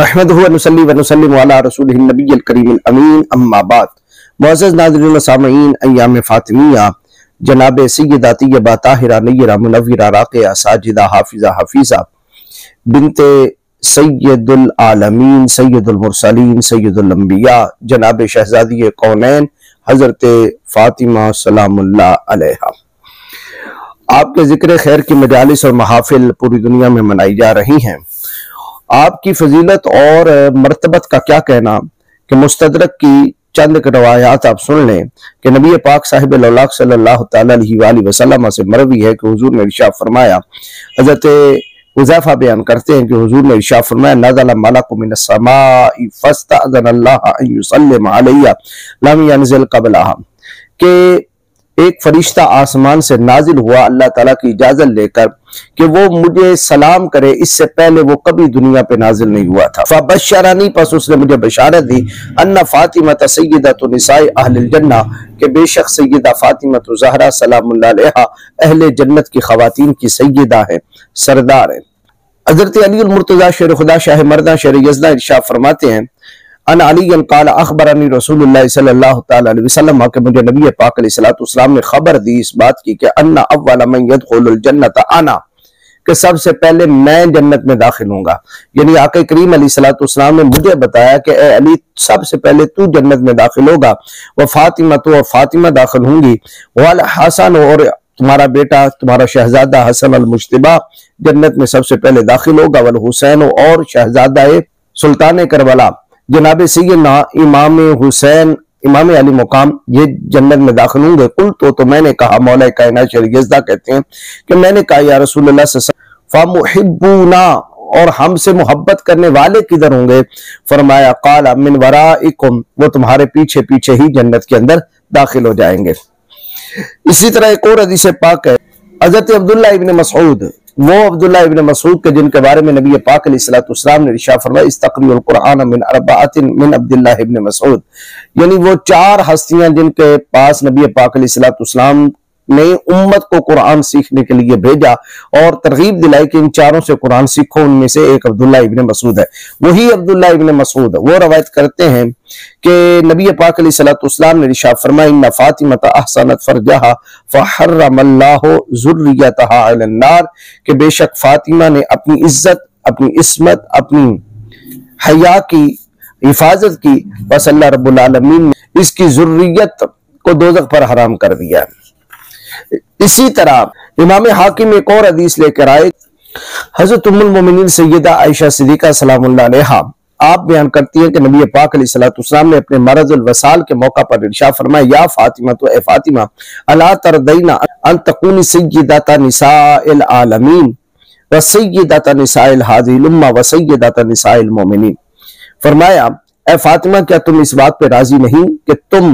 अय्याम फातिमिया जनाब सैयदा तैयबा ताहिरा नय्यरा मुनव्वरा राक़िया साजिदा हाफिज़ा हफीज़ा बिन्ते सैयदुल आलमीन सैयदुल मुरसलीन सैयदुल अंबिया जनाब शहज़ादी कौनैन हज़रत फातिमा सलामुल्लाह अलैहा। आपके ज़िक्र खैर की मजालिस और महाफिल पूरी दुनिया में मनाई जा रही हैं। आपकी फजीलत और मरतबत का क्या कहना कि मुस्तदरक की चंद रवायात आप सुन लें कि नबी पाक साहिब लौलाक सल्लल्लाहु अलैहि वसल्लम से मरवी है कि हुजूर ने इरशाद फरमाया, हज़रत हुज़ैफ़ा बयान करते हैं कि हुजूर ने इरशाद फरमाया, नज़ल मलकुम मिनस समाई फस्तअज़न अल्लाह अन युसल्लिम अलैया लम यंज़िल क़ब्लहा, के एक फरिश्ता आसमान से नाजिल हुआ अल्लाह ताला की इजाजत लेकर कि वो मुझे सलाम करे, इससे पहले वो कभी दुनिया पे नाजिल नहीं हुआ था। फबशरनी, पस उसने मुझे बशारत दी, अन्ना फातिमा सय्यदतु निसाए अहलिल जन्ना, के बेशक सय्यदा फातिमा ज़हरा सलामुल्लाह अलैहा अहले जन्नत की ख़वातीन की सय्यदा है, सरदार है। हज़रत अली अल-मुर्तज़ा शेर खुदा शाह मर्दा शेर यज़दा इरशाद फरमाते हैं, अन अली काल अखबरनी रसूलुल्लाह सल्लल्लाहु तआला अलैहि वसल्लम, के मुझे नबी पाक अलैहिस्सलातु वस्सलाम ने खबर दी इस बात की कि अन्ना अव्वल मन यदखुलुल जन्नत आना, के सबसे पहले मैं जन्नत में दाखिल होऊंगा। यानी आका करीम अलैहिस्सलातु वस्सलाम ने मुझे बताया कि ए अली, सबसे पहले तू जन्नत में दाखिल होगा, व फातिमा, तो फातिमा दाखिल होंगी, वल हसन, और तुम्हारा बेटा तुम्हारा शहजादा हसन अल-मुज्तबा जन्नत में सबसे पहले दाखिल होगा, वल हुसैन, और शहजादा सुल्तान करबला जनाब सैयदना इमाम हुसैन इमाम अली मुकाम ये जन्नत में दाखिल होंगे। कुल तो मैंने कहा, मौला कायनात शरीयज़दा कहते हैं कि मैंने कहा, या रसूलल्लाह सल्लल्लाहु अलैहि वसल्लम, फ़ामुहिब्बुना, और हमसे मोहब्बत करने वाले किधर होंगे? फरमाया, क़ाला मिन वराइकुम, वो तुम्हारे पीछे पीछे ही जन्नत के अंदर दाखिल हो जाएंगे। इसी तरह एक और हदीस पाक है, हज़रत अब्दुल्ला इब्न मसूद, वो अब्दुल्ला इब्न मसूद के जिनके बारे में नबी पाक अलैहिस्सलातु वस्सलाम ने इरशाद फरमाया, इस्तक़रिउल कुरान मिन अरबातिन मिन अब्दुल्ला इब्न मसूद, यानी वो चार हस्तियां जिनके पास नबी पाक अलैहिस्सलातु वस्सलाम ने उम्मत को कुरान सीखने के लिए भेजा और तरगीब दिलाई कि इन चारों से कुरान सीखो, उनमें से एक अब्दुल्ला इब्न मसूद है। वही अब्दुल्ला इब्न मसूद वो रवायत करते हैं कि नबी पाक अलैहिस्सलातु वस्सलाम ने इरशाद फरमाया, इन्ना फातिमत अहसनत फरजहा फहर्रमल्लाहु ज़ुर्रियतहा अलन्नार, के बेशक फातिमा ने अपनी इज्जत, अपनी इस्मत, अपनी हया की हिफाजत की, बस अल्लाह रब्बुल आलमीन ने इसकी ज़ुर्रियत को दोज़ख पर हराम कर दिया। इसी तरह इमाम हाकिम एक और हदीस लेकर आए, हज़रत उम्मुल मोमिनीन सैयदा आयशा सिद्दीक़ा सलामुल्लाह अलैहा आप बयान करती हैं कि नबी पाक अलैहिस्सलातु वस्सलाम ने अपने मरज़ुल वसाल के मौका पर इरशाद फरमाया, या फातिमा, तो ए फातिमा, अला तरदैना अन तकूनी सय्यदता निसाइल आलमीन व सय्यदता निसाइल हाज़िहिल उम्मा व सय्यदता निसाइल मोमिनीन, फरमाया, ए फातिमा, क्या तुम इस बात पर राजी नहीं कि तुम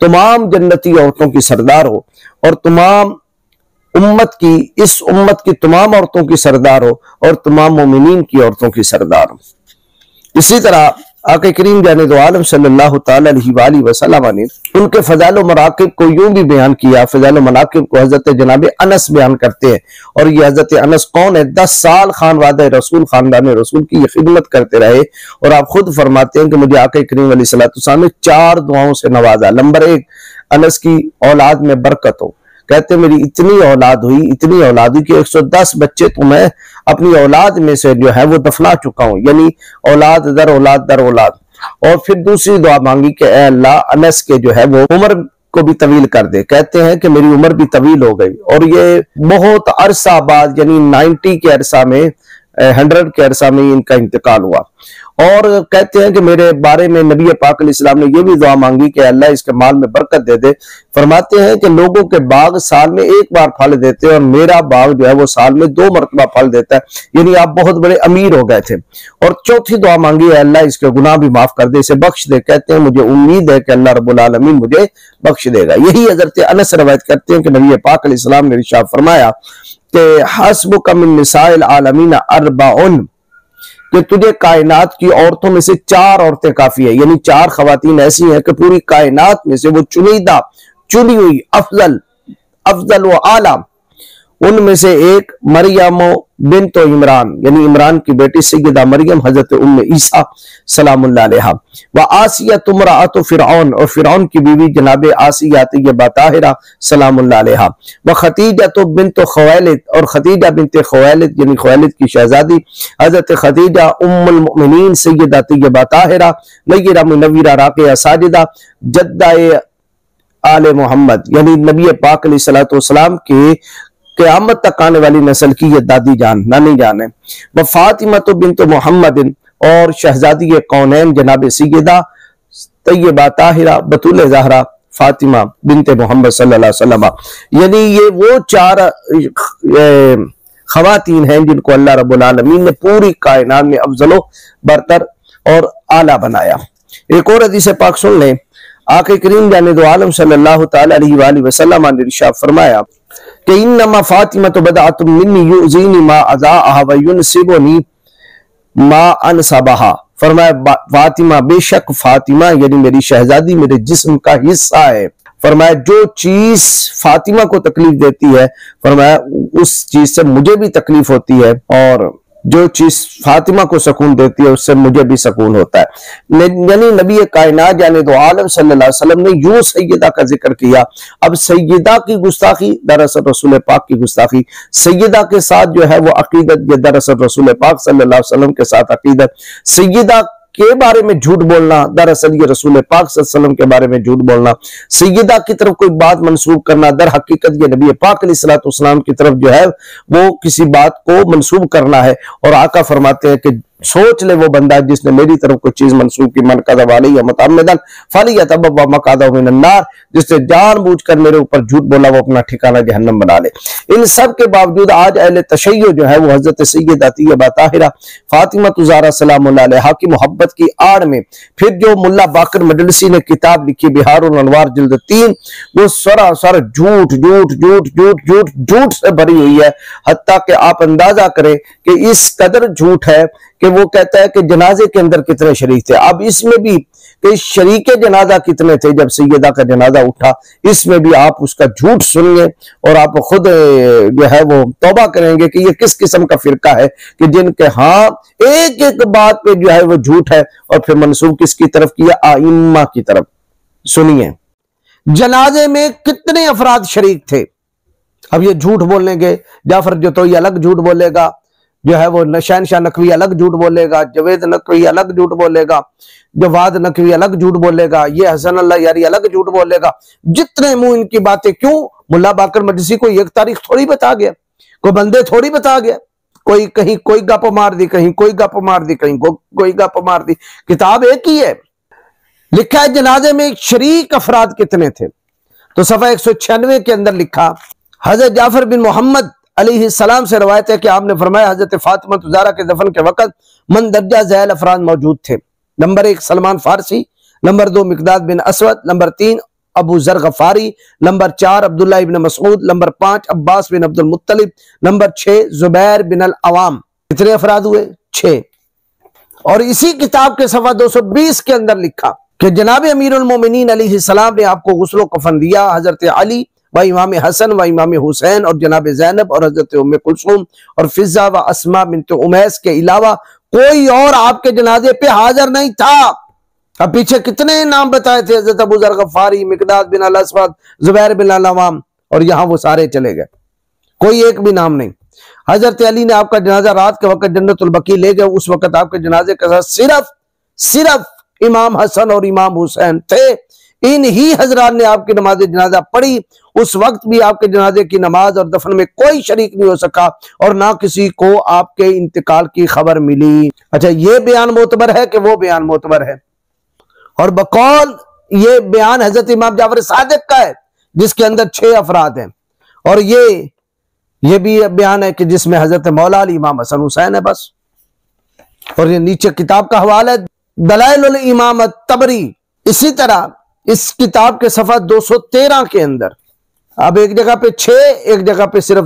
तमाम जन्नती औरतों की सरदार हो और तमाम उम्मत की, इस उम्मत की तमाम औरतों की सरदार हो और तमाम मोमिनीन की औरतों की सरदार हो। इसी तरह आके करीम जाने दो आलम सल्लल्लाहु ताला अलैहि वसल्लम ने उनके फजाइल मराक़िब को यूं भी बयान किया, फजाइल मराक़िब को हजरत जनाब अनस बयान करते हैं, और ये हजरत अनस कौन है? 10 साल खानवादे रसूल, खानदान रसूल की ये खिदमत करते रहे, और आप खुद फरमाते हैं कि मुझे आके करीम अलैहिस्सलातु वस्सलाम ने 4 दुआओं से नवाजा। नंबर 1, अनस की औलाद में बरकत हो, कहते मेरी इतनी औलाद हुई कि 110 बच्चे तो मैं अपनी औलाद में से जो है वो दफना चुका हूँ, यानी औलाद दर औलाद दर औलाद। और फिर दूसरी दुआ मांगी कि ए अल्लाह, अनस के जो है वो उम्र को भी तवील कर दे, कहते हैं कि मेरी उम्र भी तवील हो गई, और ये बहुत अरसा बाद, यानी 90 के अरसा में, 100 के अरसा में इनका इंतकाल हुआ। और कहते हैं कि मेरे बारे में नबी पाक अलैहिस्सलाम ने यह भी दुआ मांगी कि अल्लाह इसके माल में बरकत दे दे। फरमाते हैं कि लोगों के बाग साल में 1 बार फल देते हैं और मेरा बाग जो है वो साल में 2 मरतबा फल देता है, यानी आप बहुत बड़े अमीर हो गए थे। और चौथी दुआ मांगी, अल्लाह इसके गुनाह भी माफ कर दे, इसे बख्श दे, कहते हैं मुझे उम्मीद है कि अल्लाह रब्बुल आलमीन मुझे बख्श देगा। यही हज़रत अनस रवायत करते हैं कि नबी पाक अलैहिस्सलाम ने इरशाद फरमाया कि हस्बुका मिन निसाइल आलमीन अरबाउन, कि तुझे कायनात की औरतों में से 4 औरतें काफी है, यानी 4 खवातीन ऐसी हैं कि पूरी कायनात में से वो चुनीदा, चुनी हुई, अफजल व आला, उनमें से एक मरियम बिन तो इमरान यानी इमरान की बेटी सैयदा मरियम हजरत उम्म ईसा सलामुल्लाह अलैहा व आसिया तुमराअतु फिरौन और फिरौन की बीवी जनाब आसिया तैयबा ताहिरा सलामुल्लाह अलैहा व खदीजा बिन्त खुवैलिद और खदीजा बिन्त खुवैलिद यानी खुवैलिद की शहजादी हजरत खदीजा उम्मुल मुमिनीन सैयदा तैयबा ताहिरा नय्यरा मुनव्वरा राक़िया साजिदा जद्दा आले मोहम्मद यानी नबी पाक अलैहिस्सलातु वस्सलाम के क़यामत तक आने वाली नस्ल की ये दादी जान नानी जान है। व फातिमा तो बिन्त मोहम्मद और शहजादी कौनैन जनाब सैयदा तैयबा ताहिरा बतूल ज़हरा फातिमा बिन्त मोहम्मद सल्लल्लाहु अलैहि वसल्लम यानी ये वो चार खवातीन हैं जिनको अल्लाह रब्बुल आलमीन ने पूरी कायनात में अफजलो बरतर और आला बनाया। एक और हदीस पाक सुन लें। आके करीम जाने दो आलम सल्लल्लाहु ताला अलैहि वसल्लम ने इरशाद फरमाया कि इन्नमा फातिमा तो बदात मिन्नी युजीनी मा अज़ाहा व युनसिबुनी मा अनसबहा। फरमाया फातिमा बेशक फातिमा यानी मेरी शहजादी मेरे जिस्म का हिस्सा है। फरमाया जो चीज फातिमा को तकलीफ देती है फरमाया उस चीज से मुझे भी तकलीफ होती है और जो चीज फातिमा को सुकून देती है उससे मुझे भी सुकून होता है। यानी नबी कायनात यानी दो आलम सल्लल्लाहु अलैहि वसल्लम ने यूं सैयदा का जिक्र किया। अब सैयदा की गुस्ताखी दरअसल रसूल पाक की गुस्ताखी सैयदा के साथ जो है वो अकीदत दरअसल रसूल पाक सल्लल्लाहु अलैहि वसल्लम के साथ अकीदत सैयदा के बारे में झूठ बोलना दरअसल ये रसूल पाक सल्लल्लाहु अलैहि वसल्लम के बारे में झूठ बोलना सैयदा की तरफ कोई बात मंसूब करना दर हकीकत ये नबी पाक अलैहिस्सलातु वस्सलाम की तरफ जो है वो किसी बात को मंसूब करना है। और आका फरमाते हैं कि सोच ले वो बंदा जिसने मेरी तरफ कोई चीज मंसूब की मन कदम वाली या मतमदन फली या तबा मकादा मिनन्नार जिसने जानबूझकर मेरे ऊपर झूठ बोला वो अपना ठिकाना जहन्नम बना ले। इन सब के बावजूद आज अहले तशय्यो जो है वो हजरत सैयदा तैयबा ताहिरा फातिमा ज़हरा सलामुल्लाह अलैहा की मोहब्बत की आड़ में फिर जो मुल्ला बाकर मदलसी ने किताब लिखी बिहार अल-अनवार जिल्द 3 वो सरासर झूठ झूठ झूठ झूठ झूठ झूठ से भरी हुई है। हत्ता कि आप अंदाजा करें कि इस कदर झूठ है कि वो कहता है कि जनाजे के अंदर कितने शरीक थे। अब इसमें भी कि शरीके जनाजा कितने थे जब सैयदा का जनाजा उठा इसमें भी आप उसका झूठ सुनिए और आप खुद जो है वो तौबा करेंगे कि ये किस किस्म का फिरका है कि जिनके हाँ एक एक बात पे जो है वो झूठ है और फिर मंसूब किसकी तरफ किया आइम्मा की तरफ। सुनिए जनाजे में कितने अफराद शरीक थे। अब ये झूठ बोलने गए जाफर जतोई अलग झूठ बोलेगा जो है वो नशैन शाह नकवी अलग झूठ बोलेगा जवेद नकवी अलग झूठ बोलेगा जवाद नकवी अलग झूठ बोलेगा ये हसन अल्लाह यारी अलग झूठ बोलेगा। जितने मुंह इनकी बातें क्यों मुल्ला बाकर मदरसी को एक तारीख थोड़ी बता गया कोई बंदे थोड़ी बता गया कोई कहीं कोई गप मार दी कहीं कोई गप मार दी कहीं कोई गप मार दी। किताब एक ही है लिखा है जनाजे में शरीक अफराद कितने थे तो सफा 196 के अंदर लिखा हजरत जाफर बिन मोहम्मद अलैहि सलाम से रवायत है कि आपने फरमाया हजरत फातिमा ज़हरा के दफन के वक्त मंदरजा ज़ैल अफराद मौजूद थे। नंबर 1 सलमान फारसी, नंबर 2 मिक़दाद बिन असवद, नंबर 3 अबू ज़र गफ़ारी, नंबर 4 अब्दुल्ला इब्न मसूद, नंबर 5 अब्बास बिन अब्दुल मुत्तलिब, नंबर 6 ज़ुबैर बिन अल-अव्वाम। कितने अफराद हुए 6। और इसी किताब के सफा 220 के अंदर लिखा कि जनाब अमीरुल मोमिनीन अलैहि सलाम ने आपको गुस्ल कफन दिया। हजरत अली व इमाम हसन व इमाम हुसैन और जनाब ज़ैनब और हजरत उम कुलसुम और फिजा व अस्मा बिन्त उमैस के अलावा कोई और आपके जनाजे पे हाजिर नहीं था। अब पीछे कितने नाम बताए थे हजरत अबू ज़र गफ़ारी, मिक़दाद बिन अल-असवद, ज़ुबैर बिन अल-अव्वाम और यहाँ वो सारे चले गए कोई एक भी नाम नहीं। हजरत अली ने आपका जनाजा रात के वक्त जन्नतुल बकी ले गए। उस वक्त आपके जनाजे के साथ सिर्फ इमाम हसन और इमाम हुसैन थे। इन ही हजरात ने आपकी नमाज जनाजा पढ़ी। उस वक्त भी आपके जनाजे की नमाज और दफन में कोई शरीक नहीं हो सका और ना किसी को आपके इंतकाल की खबर मिली। अच्छा ये बयान मोतबर है कि वो बयान मोतबर है और बकौल ये बयान हजरत इमाम जाफर सादिक का है जिसके अंदर 6 अफराद हैं और ये भी बयान है कि जिसमें हजरत मौला अली इमाम हसन हुसैन है बस। और ये नीचे किताब का हवाला है दलाइल अल-इमाम तबरी। इसी तरह इस किताब के सफा 213 के अंदर अब एक जगह पे 6 एक जगह पे सिर्फ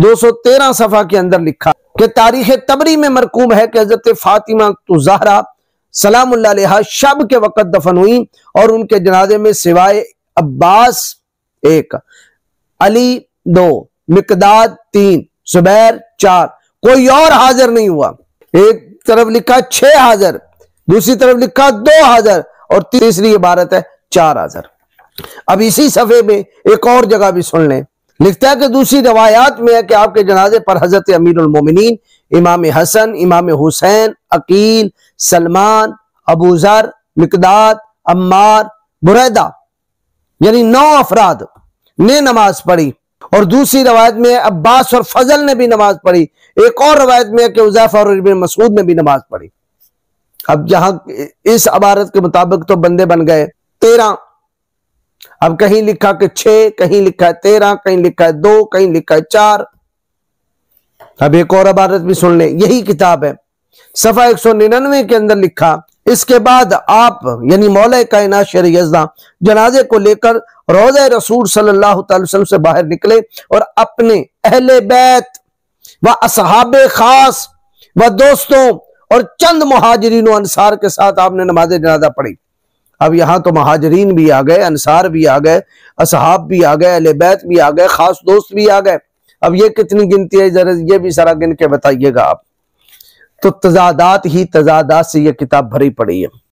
213 सफा के अंदर लिखा कि तारीख तबरी में मरकूम है कि हजरत फातिमा ज़हरा सलामुल्लाह अलैहा शब के वक्त दफन हुई और उनके जनाजे में सिवाय अब्बास 1, अली 2, मिकदाद 3, जुबैर 4, कोई और हाजिर नहीं हुआ। एक तरफ लिखा 6 हाजिर, दूसरी तरफ लिखा 2 हाजिर और तीसरी इबारत है 4 हाजिर। अब इसी सफे में एक और जगह भी सुन लें, लिखता है कि दूसरी रवायात में है कि आपके जनाजे पर हजरत अमीरुल मोमिनीन, इमाम हसन, इमाम हुसैन, अकील, सलमान, अबू जर, मिकदाद, अम्मार, बुरैदा, यानी 9 अफराद ने नमाज पढ़ी। और दूसरी रवायत में अब्बास और फजल ने भी नमाज पढ़ी। एक और रवायत में है कि जफर इब्न मसूद ने भी नमाज पढ़ी। अब जहां इस इबारत के मुताबिक तो बंदे बन गए 13। अब कहीं लिखा कि 6, कहीं लिखा है 13, कहीं लिखा है 2, कहीं लिखा है 4। अब एक और इबारत भी सुन लें, यही किताब है, सफा 199 के अंदर लिखा, इसके बाद आप यानी मौला कायनात शरीयज़दा जनाजे को लेकर रोज़ा रसूल सल्लल्लाहु अलैहि वसल्लम से बाहर निकले और अपने अहले बैत व असहाबे खास व दोस्तों और चंद मुहाजिरीन अंसार के साथ आपने नमाज जनाजा पढ़ी। अब यहाँ तो महाजरीन भी आ गए, अंसार भी आ गए, असहाब भी आ गए, अहले बैत भी आ गए, खास दोस्त भी आ गए। अब ये कितनी गिनती है, जरा ये भी सारा गिन के बताइएगा आप। तो तजादात ही तजादात से यह किताब भरी पड़ी है।